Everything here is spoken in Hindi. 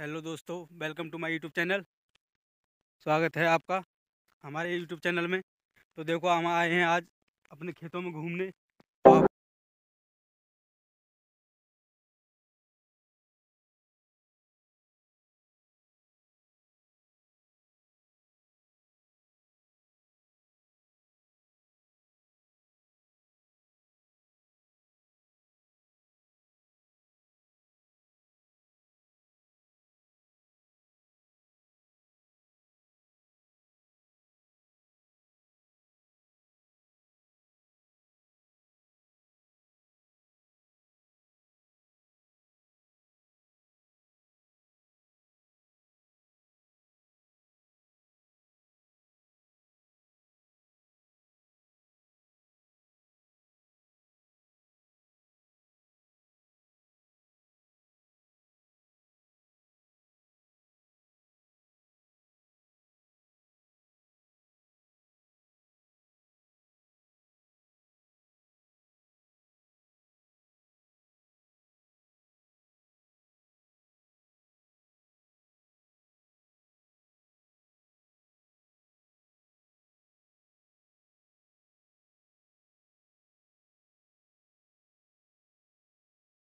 हेलो दोस्तों, welcome to my YouTube channel. स्वागत है आपका हमारे यूट्यूब चैनल में। तो देखो हम आए हैं आज अपने खेतों में घूमने।